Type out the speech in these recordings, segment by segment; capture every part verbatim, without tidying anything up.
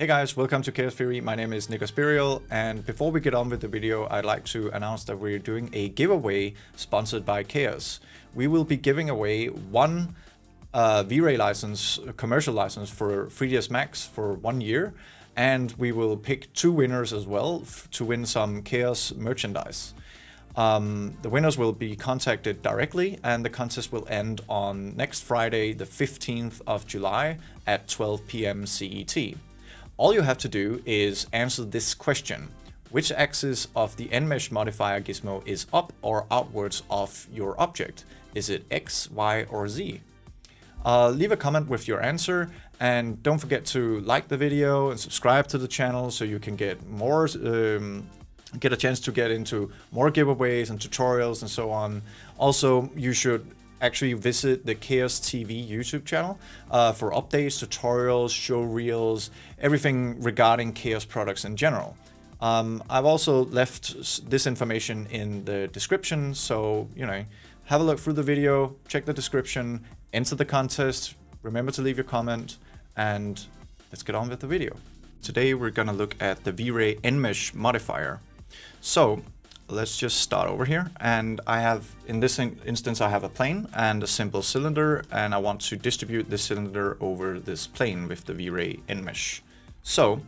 Hey guys, welcome to Chaos Theory. My name is Nikos Spirial, and before we get on with the video, I'd like to announce that we're doing a giveaway sponsored by Chaos. We will be giving away one uh, V-Ray license, commercial license for three D S Max for one year, and we will pick two winners as well to win some Chaos merchandise. Um, the winners will be contacted directly, and the contest will end on next Friday, the fifteenth of July at twelve p m C E T. All you have to do is answer this question: which axis of the Enmesh modifier gizmo is up or outwards of your object? Is it X, Y, or Z? Uh, leave a comment with your answer, and don't forget to like the video and subscribe to the channel so you can get more, um, get a chance to get into more giveaways and tutorials and so on. Also, you should actually visit the Chaos T V YouTube channel uh, for updates, tutorials, show reels, everything regarding Chaos products in general. Um, I've also left this information in the description, so, you know, have a look through the video, check the description, enter the contest, remember to leave your comment, and let's get on with the video. Today we're gonna look at the V-Ray Enmesh modifier. So, let's just start over here, and I have, in this in instance, I have a plane and a simple cylinder, and I want to distribute this cylinder over this plane with the V-Ray Enmesh. So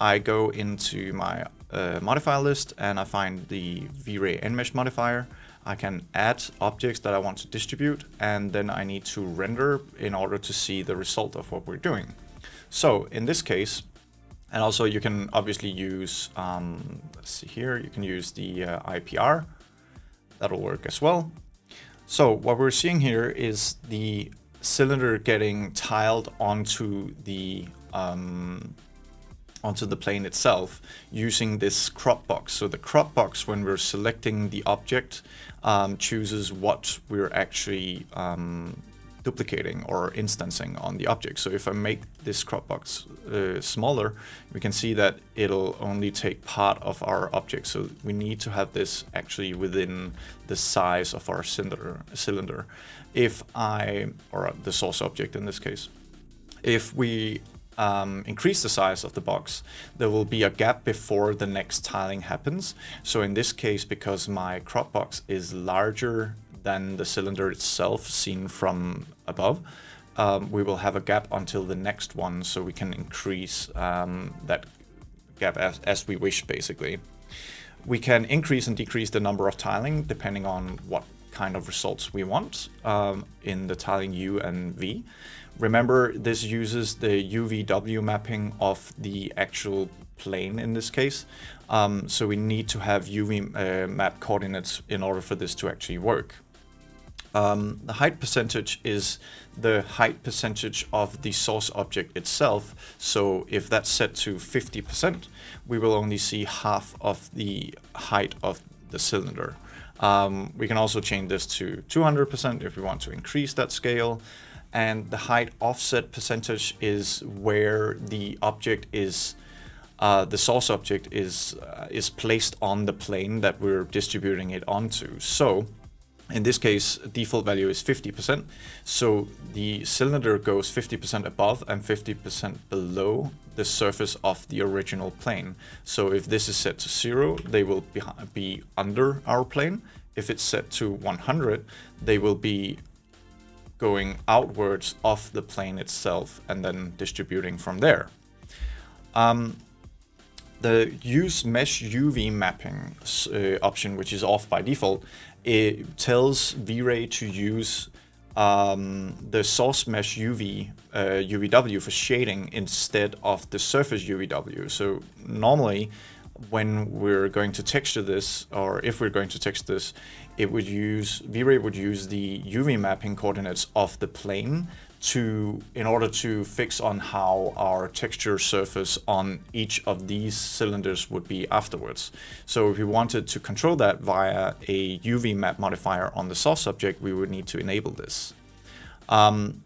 I go into my uh, modifier list and I find the V-Ray Enmesh modifier. I can add objects that I want to distribute, and then I need to render in order to see the result of what we're doing. So in this case, and also you can obviously use, um, let's see here, you can use the uh, I P R, that'll work as well. So what we're seeing here is the cylinder getting tiled onto the, um, onto the plane itself using this crop box. So the crop box, when we're selecting the object, um, chooses what we're actually um, duplicating or instancing on the object. So if I make this crop box uh, smaller, we can see that it'll only take part of our object. So we need to have this actually within the size of our cylinder. cylinder. If I, or the source object in this case, if we um, increase the size of the box, there will be a gap before the next tiling happens. So in this case, because my crop box is larger than the cylinder itself seen from above, um, we will have a gap until the next one, so we can increase um, that gap as, as we wish, basically. We can increase and decrease the number of tiling depending on what kind of results we want um, in the tiling U and V. Remember, this uses the U V W mapping of the actual plane in this case, um, so we need to have U V uh, map coordinates in order for this to actually work. Um, the height percentage is the height percentage of the source object itself, so if that's set to fifty percent, we will only see half of the height of the cylinder. Um, we can also change this to two hundred percent if we want to increase that scale. And the height offset percentage is where the object is, uh, the source object is, uh, is placed on the plane that we're distributing it onto. So in this case, default value is fifty percent. So the cylinder goes fifty percent above and fifty percent below the surface of the original plane. So if this is set to zero, they will be, be under our plane. If it's set to one hundred, they will be going outwards of the plane itself and then distributing from there. Um, the use mesh U V mapping uh, option, which is off by default, it tells V-Ray to use um, the source mesh U V, uh, U V W for shading instead of the surface U V W. So normally, when we're going to texture this, or if we're going to texture this, it would use, V-Ray would use the U V mapping coordinates of the plane to, in order to fix on how our texture surface on each of these cylinders would be afterwards. So if we wanted to control that via a U V map modifier on the source object, we would need to enable this. Um,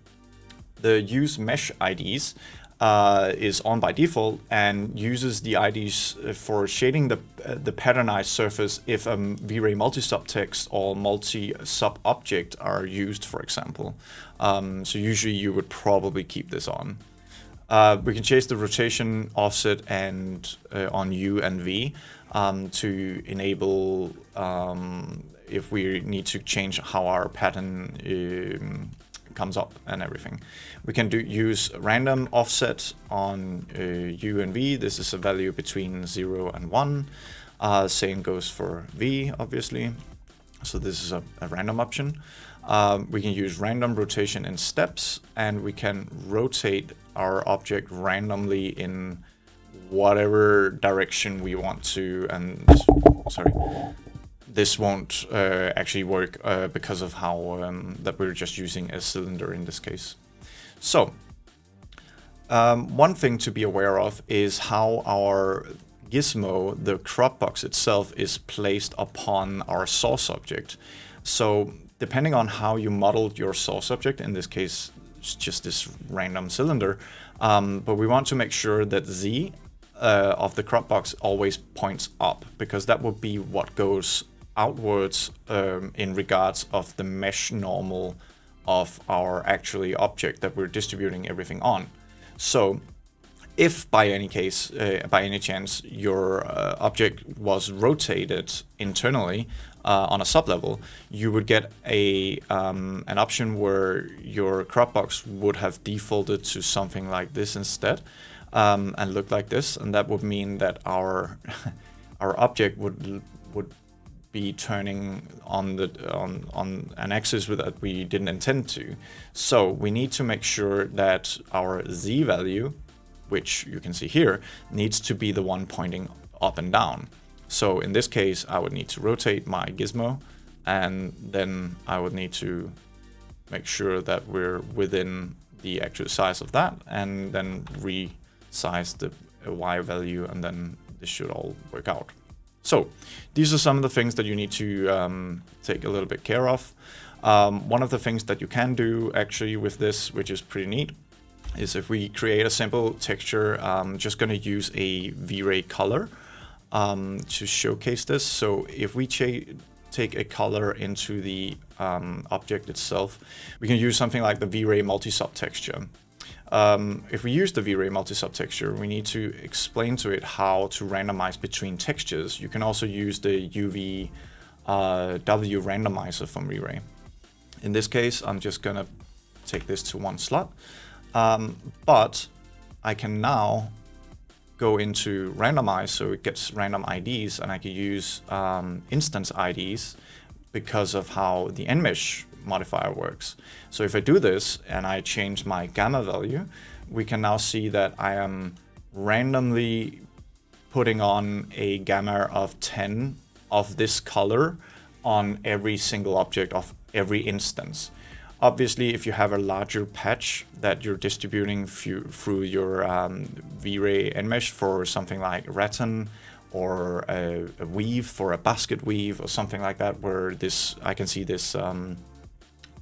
the use mesh I Ds Uh, is on by default and uses the I Ds for shading the, uh, the patternized surface if a V-Ray multi-subtext or multi-sub-object are used, for example. Um, so usually you would probably keep this on. Uh, we can change the rotation, offset, and uh, on U and V um, to enable um, if we need to change how our pattern um, comes up and everything. We can do use random offset on uh, U and V. This is a value between zero and one. Uh, same goes for V, obviously. So this is a, a random option. Um, we can use random rotation in steps, and we can rotate our object randomly in whatever direction we want to. And sorry, this won't uh, actually work uh, because of how um, that we're just using a cylinder in this case. So um, one thing to be aware of is how our gizmo, the crop box itself, is placed upon our source object. So depending on how you modeled your source object, in this case, it's just this random cylinder, um, but we want to make sure that Z uh, of the crop box always points up, because that would be what goes outwards um, in regards of the mesh normal of our actually object that we're distributing everything on. So if by any case, uh, by any chance, your uh, object was rotated internally uh, on a sublevel, you would get a um, an option where your crop box would have defaulted to something like this instead, um, and look like this, and that would mean that our our object would would be turning on the on on an axis that we didn't intend to. So we need to make sure that our Z value, which you can see here, needs to be the one pointing up and down. So in this case, I would need to rotate my gizmo, and then I would need to make sure that we're within the actual size of that, and then resize the Y value, and then this should all work out. So these are some of the things that you need to um, take a little bit care of. Um, one of the things that you can do actually with this, which is pretty neat, is if we create a simple texture, I'm just going to use a V-Ray color um, to showcase this. So if we take a color into the um, object itself, we can use something like the V-Ray multi-sub texture. Um, if we use the V-Ray multi-sub texture, we need to explain to it how to randomize between textures. You can also use the U V W uh, randomizer from V-Ray. In this case, I'm just going to take this to one slot. Um, but I can now go into randomize, so it gets random I Ds, and I can use um, instance I Ds because of how the Enmesh modifier works. So if I do this and I change my gamma value, we can now see that I am randomly putting on a gamma of ten of this color on every single object of every instance. Obviously, if you have a larger patch that you're distributing through your um, V-Ray Enmesh for something like rattan, or a, a weave for a basket weave or something like that, where this I can see this um,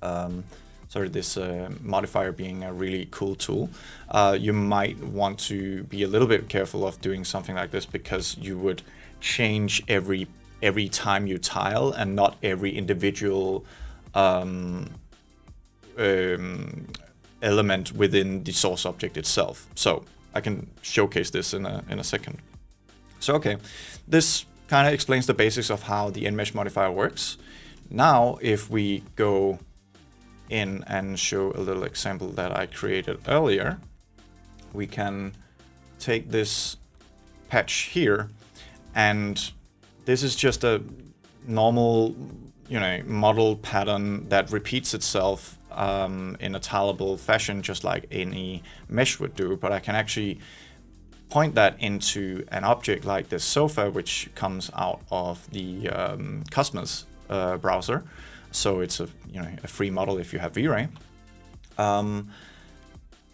um, sorry this uh, modifier being a really cool tool, uh, you might want to be a little bit careful of doing something like this, because you would change every every time you tile, and not every individual Um, Um, element within the source object itself. So I can showcase this in a, in a second. So okay, this kind of explains the basics of how the Enmesh modifier works. Now if we go in and show a little example that I created earlier, we can take this patch here, and this is just a normal, you know, model pattern that repeats itself Um, in a tileable fashion, just like any mesh would do, but I can actually point that into an object like this sofa, which comes out of the um, Cosmos uh, browser. So it's a, you know, a free model if you have V-Ray. Um,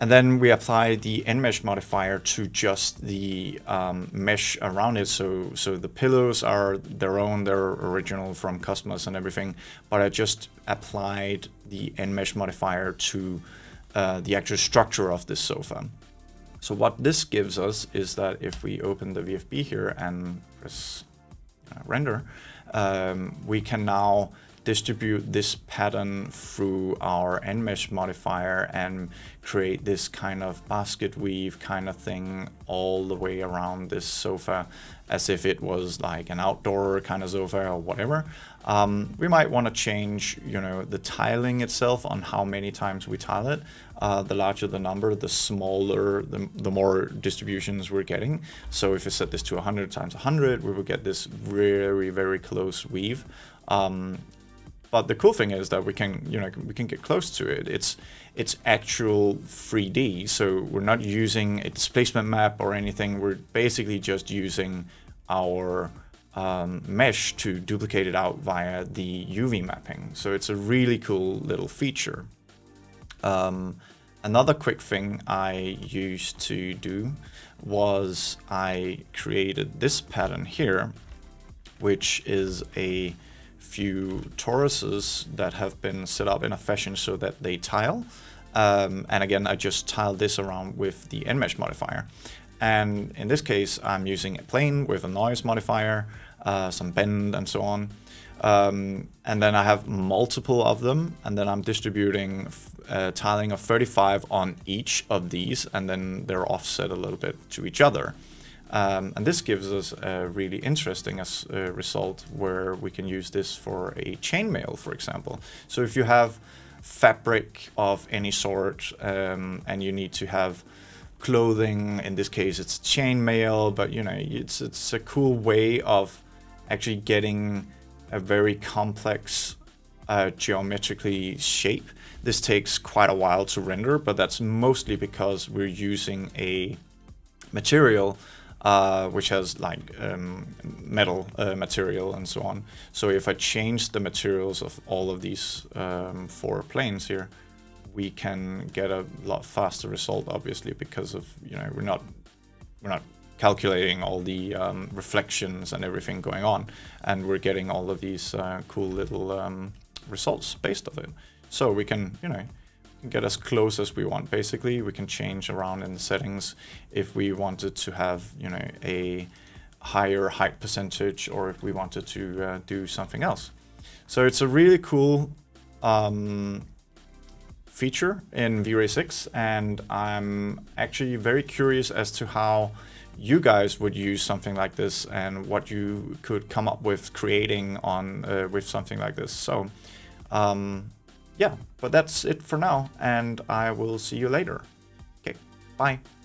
and then we apply the Enmesh modifier to just the um, mesh around it. So, so the pillows are their own, they're original from Cosmos and everything, but I just applied the Enmesh modifier to uh, the actual structure of this sofa. So what this gives us is that if we open the V F B here and press uh, render, um, we can now distribute this pattern through our Enmesh modifier and create this kind of basket weave kind of thing all the way around this sofa, as if it was like an outdoor kind of sofa or whatever. Um, we might want to change, you know, the tiling itself on how many times we tile it. Uh, the larger the number, the smaller, the, the more distributions we're getting. So if we set this to one hundred times one hundred, we will get this very, very close weave. Um, But the cool thing is that we can, you know, we can get close to it. It's it's actual three D, so we're not using a displacement map or anything. We're basically just using our um, mesh to duplicate it out via the U V mapping. So it's a really cool little feature. Um, another quick thing I used to do was I created this pattern here, which is a few toruses that have been set up in a fashion so that they tile. Um, and again, I just tiled this around with the Enmesh modifier. And in this case, I'm using a plane with a noise modifier, uh, some bend and so on. Um, and then I have multiple of them, and then I'm distributing uh, tiling of thirty-five on each of these, and then they're offset a little bit to each other. Um, and this gives us a really interesting as, uh, result where we can use this for a chainmail, for example. So if you have fabric of any sort um, and you need to have clothing, in this case it's chainmail, but you know, it's, it's a cool way of actually getting a very complex uh, geometrically shape. This takes quite a while to render, but that's mostly because we're using a material Uh, which has like um, metal uh, material and so on. So if I change the materials of all of these um, four planes here, we can get a lot faster result, obviously, because of, you know, we're not we're not calculating all the um, reflections and everything going on, and we're getting all of these uh, cool little um, results based on it. So we can, you know, get as close as we want. Basically, we can change around in the settings if we wanted to have, you know, a higher height percentage, or if we wanted to uh, do something else. So it's a really cool um, feature in V Ray six, and I'm actually very curious as to how you guys would use something like this and what you could come up with creating on uh, with something like this. So. Um, Yeah, but that's it for now, and I will see you later. Okay, bye.